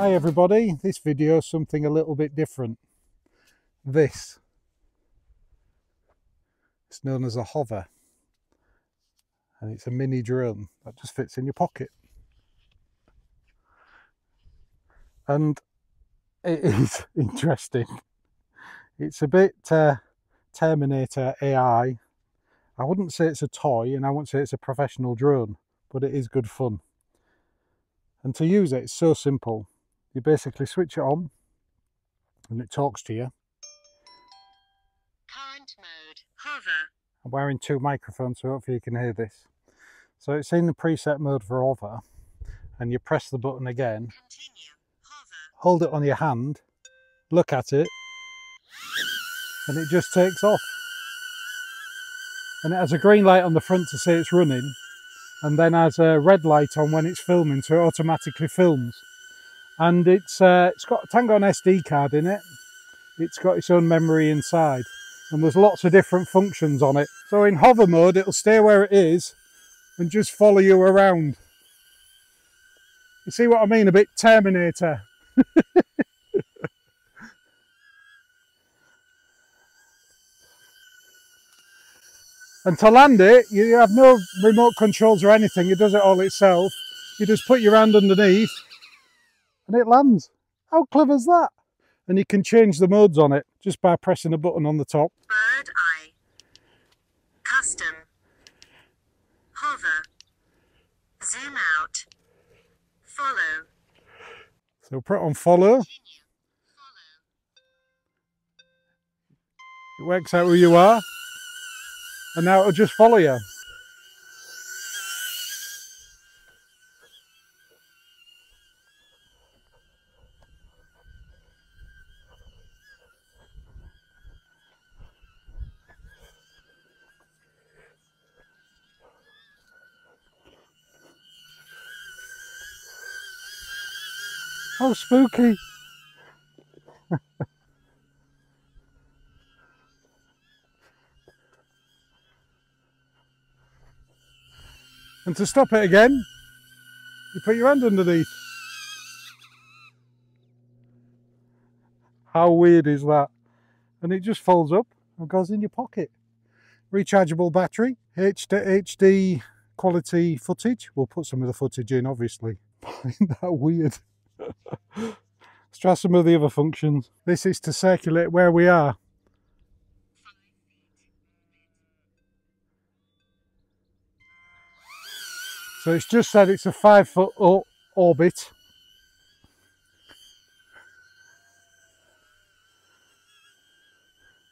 Hi everybody, this video is something a little bit different. It's known as a hover, and it's a mini drone that just fits in your pocket. And it is interesting. It's a bit Terminator AI. I wouldn't say it's a toy and I wouldn't say it's a professional drone, but it is good fun. And to use it, it's so simple. You basically switch it on and it talks to you. Current mode, hover. I'm wearing two microphones, so hopefully you can hear this. So it's in the preset mode for hover, and you press the button again. Continue, hover. Hold it on your hand, look at it, and it just takes off. And it has a green light on the front to say it's running, and then has a red light on when it's filming, so it automatically films. And it's got a Tango on SD card in it. It's got its own memory inside, and there's lots of different functions on it. So in hover mode, it'll stay where it is and just follow you around. You see what I mean? A bit Terminator. And to land it, you have no remote controls or anything. It does it all itself. You just put your hand underneath and it lands. How clever is that? And you can change the modes on it just by pressing a button on the top. Bird eye. Custom. Hover. Zoom out. Follow. So put on follow. Continue. Follow. It works out who you are. And now it'll just follow you. Oh, spooky. And to stop it again, you put your hand underneath. How weird is that? And it just folds up and goes in your pocket. Rechargeable battery, HD quality footage. We'll put some of the footage in, obviously. Isn't that weird? Let's try some of the other functions. This is to circulate where we are. So it's just said it's a 5-foot orbit.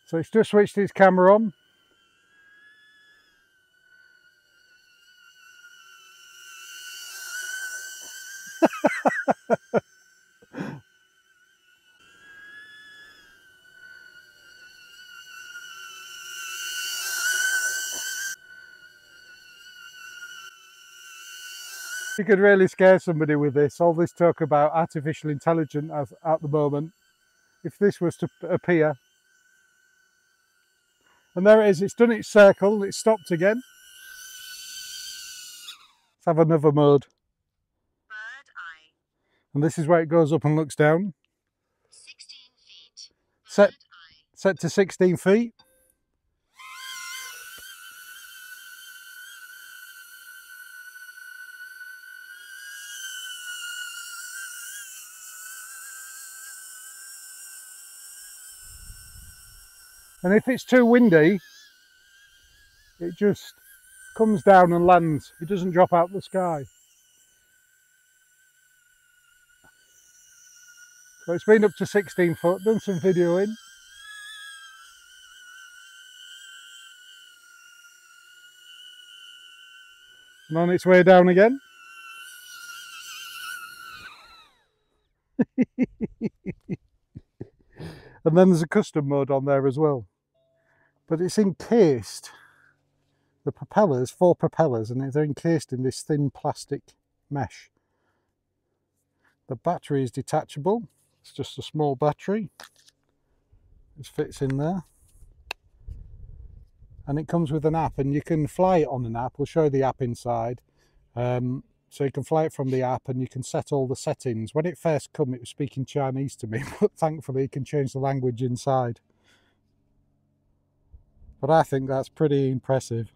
So it's just switched its camera on. You could really scare somebody with this. All this talk about artificial intelligence at the moment. If this was to appear. And there it is. It's done its circle. It's stopped again. Let's have another mode. Bird eye. And this is where it goes up and looks down. 16 feet. Bird eye. Set to 16 feet. And if it's too windy, it just comes down and lands. It doesn't drop out the sky. So it's been up to 16 foot, done some videoing. And on its way down again. And then there's a custom mode on there as well. But it's encased, the propellers, 4 propellers, and they're encased in this thin plastic mesh. The battery is detachable. It's just a small battery. It fits in there. And it comes with an app, and you can fly it on an app. We'll show you the app inside. So you can fly it from the app and you can set all the settings. When it first came, it was speaking Chinese to me, but thankfully you can change the language inside. But I think that's pretty impressive.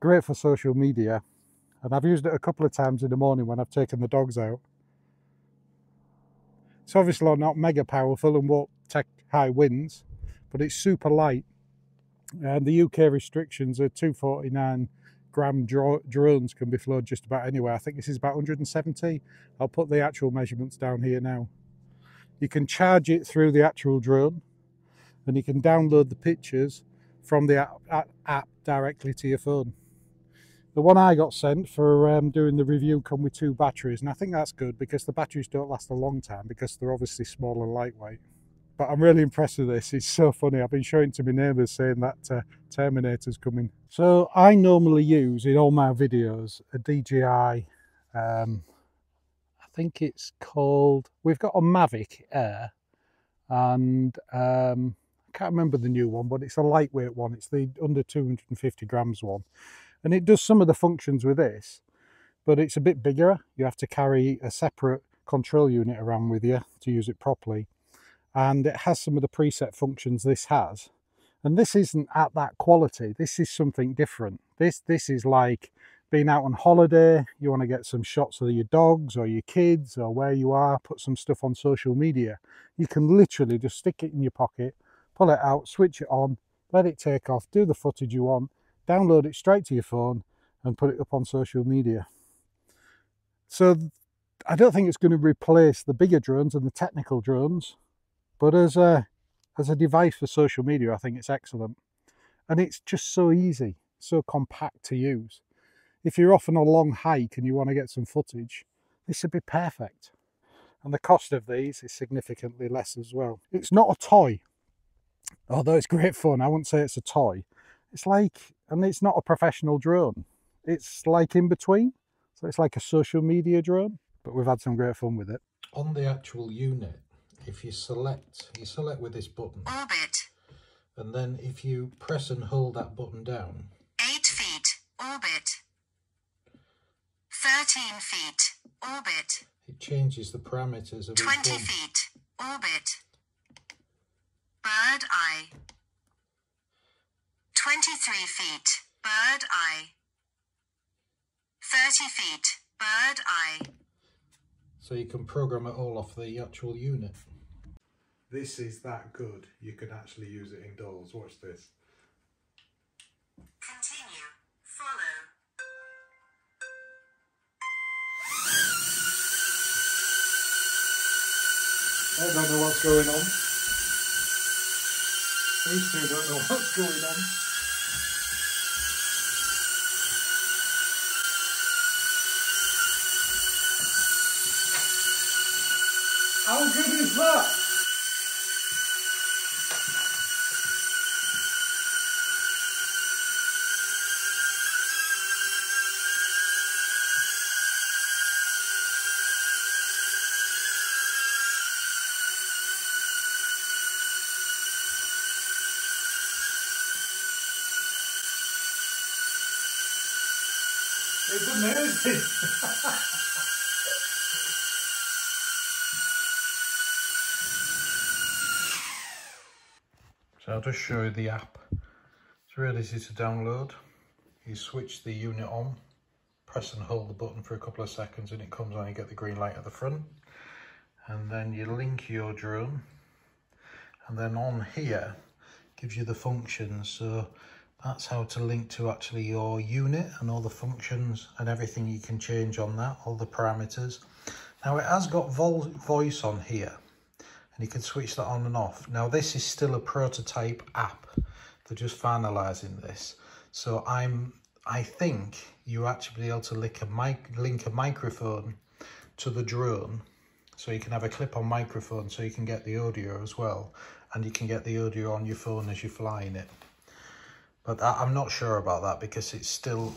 Great for social media. And I've used it a couple of times in the morning when I've taken the dogs out. It's obviously not mega powerful and won't take high winds, but it's super light. And the UK restrictions are 249 gram drones can be flown just about anywhere. I think this is about 170. I'll put the actual measurements down here now. You can charge it through the actual drone, and you can download the pictures from the app directly to your phone. The one I got sent for doing the review come with 2 batteries, and I think that's good because the batteries don't last a long time because they're obviously small and lightweight. But I'm really impressed with this. It's so funny. I've been showing to my neighbours saying that Terminator's coming. So I normally use in all my videos a DJI, I think it's called, we've got a Mavic Air, and I can't remember the new one, but it's a lightweight one. It's the under 250 grams one. And it does some of the functions with this, but it's a bit bigger. You have to carry a separate control unit around with you to use it properly. And it has some of the preset functions this has. And this isn't at that quality. This is something different. This is like being out on holiday. You want to get some shots of your dogs or your kids or where you are, put some stuff on social media. You can literally just stick it in your pocket, pull it out, switch it on, let it take off, do the footage you want, download it straight to your phone and put it up on social media. So I don't think it's going to replace the bigger drones and the technical drones. But as a device for social media, I think it's excellent. And it's just so easy, so compact to use. If you're off on a long hike and you want to get some footage, this would be perfect. And the cost of these is significantly less as well. It's not a toy, although it's great fun. I wouldn't say it's a toy. It's like, and it's not a professional drone. It's like in between. So it's like a social media drone, but we've had some great fun with it. On the actual unit, if you select, with this button. Orbit. And then if you press and hold that button down. 8 feet, orbit. 13 feet, orbit. It changes the parameters of 20 feet, orbit. Bird eye. 23 feet, bird eye. 30 feet, bird eye. So you can program it all off the actual unit. This is that good, you can actually use it indoors. Watch this. Continue. Follow. I don't know what's going on. These two don't know what's going on. How good is that? It's amazing. So I'll just show you the app. It's really easy to download. You switch the unit on, press and hold the button for a couple of seconds and it comes on, you get the green light at the front. And then you link your drone. And then on here, gives you the functions. So that's how to link to actually your unit and all the functions and everything you can change on that, all the parameters. Now it has got voice on here. And you can switch that on and off. Now this is still a prototype app. They're just finalising this. So I think you actually be able to link a microphone to the drone. So you can have a clip-on microphone so you can get the audio as well. And you can get the audio on your phone as you're flying it. But I'm not sure about that because it's still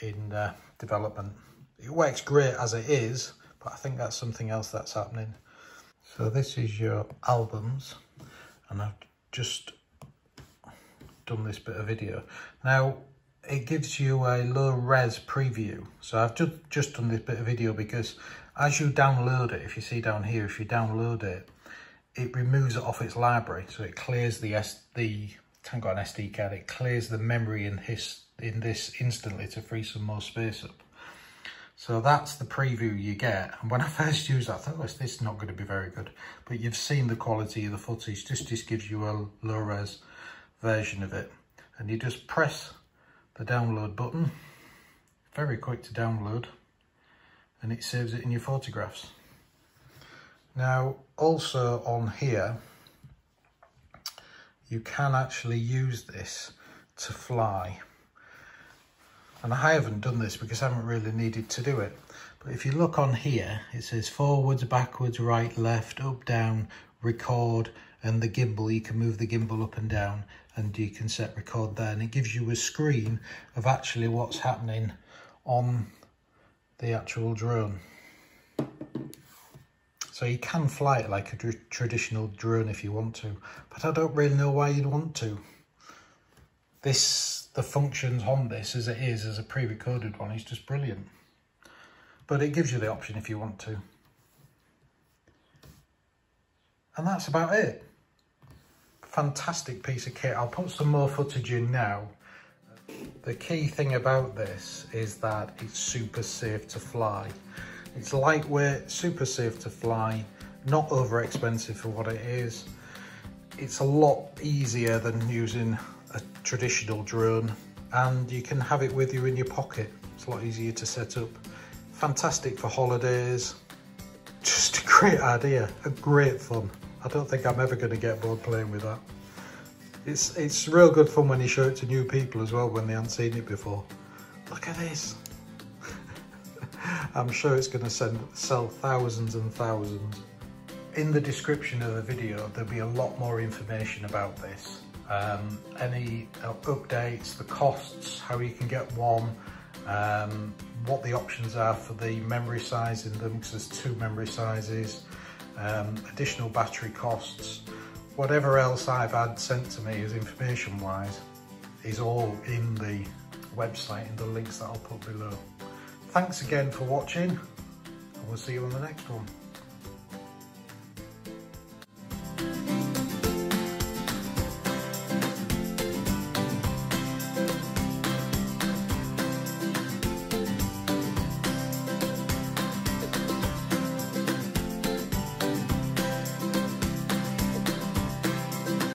in development. It works great as it is, but I think that's something else that's happening. So this is your albums, and I've just done this bit of video. Now, it gives you a low-res preview. So I've just done this bit of video because as you download it, if you see down here, if you download it, it removes it off its library. So it clears the SD, I haven't got an SD card, it clears the memory in this instantly to free some more space up. So that's the preview you get. And when I first used that, I thought, oh, this is not going to be very good. But you've seen the quality of the footage. This just gives you a low-res version of it. And you just press the download button, very quick to download, and it saves it in your photographs. Now, also on here, you can actually use this to fly. And I haven't done this because I haven't really needed to do it. But if you look on here, it says forwards, backwards, right, left, up, down, record, and the gimbal. You can move the gimbal up and down and you can set record there. And it gives you a screen of actually what's happening on the actual drone. So you can fly it like a traditional drone if you want to, but I don't really know why you'd want to. The functions on this as it is, as a pre-recorded one, is just brilliant. But it gives you the option if you want to. And that's about it. Fantastic piece of kit. I'll put some more footage in now. The key thing about this is that it's super safe to fly. It's lightweight, super safe to fly, not over expensive for what it is. It's a lot easier than using a traditional drone, and you can have it with you in your pocket. It's a lot easier to set up. Fantastic for holidays. Just a great idea, a great fun. I don't think I'm ever going to get bored playing with that. It's real good fun when you show it to new people as well, when they haven't seen it before. Look at this. I'm sure it's going to sell thousands and thousands. In the description of the video, there'll be a lot more information about this. Any updates, the costs, how you can get one, what the options are for the memory size in them, because there's two memory sizes, additional battery costs, whatever else I've had sent to me as information wise is all in the website, in the links that I'll put below. Thanks again for watching, and we'll see you on the next one.